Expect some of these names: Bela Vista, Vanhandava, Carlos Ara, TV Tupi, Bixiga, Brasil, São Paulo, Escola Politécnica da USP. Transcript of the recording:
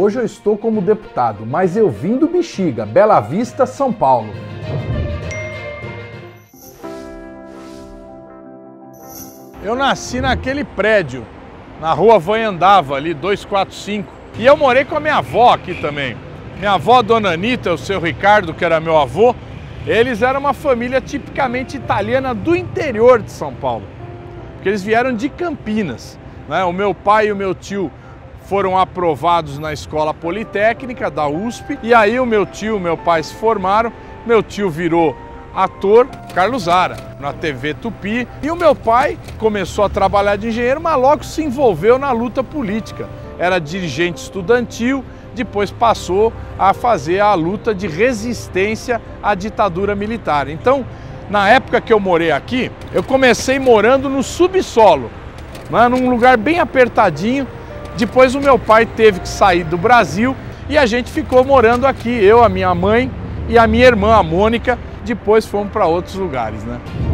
Hoje eu estou como deputado, mas eu vim do Bixiga, Bela Vista, São Paulo. Eu nasci naquele prédio, na rua Vanhandava, ali, 245. E eu morei com a minha avó aqui também. Minha avó, Dona Anita, o seu Ricardo, que era meu avô, eles eram uma família tipicamente italiana do interior de São Paulo, porque eles vieram de Campinas, né? O meu pai e o meu tio foram aprovados na Escola Politécnica da USP, e aí o meu tio e meu pai se formaram, meu tio virou ator, Carlos Ara, na TV Tupi, e o meu pai começou a trabalhar de engenheiro, mas logo se envolveu na luta política. Era dirigente estudantil, depois passou a fazer a luta de resistência à ditadura militar. Então, na época que eu morei aqui, eu comecei morando no subsolo, né, num lugar bem apertadinho. Depois o meu pai teve que sair do Brasil e a gente ficou morando aqui, eu, a minha mãe e a minha irmã, a Mônica. Depois fomos para outros lugares, né?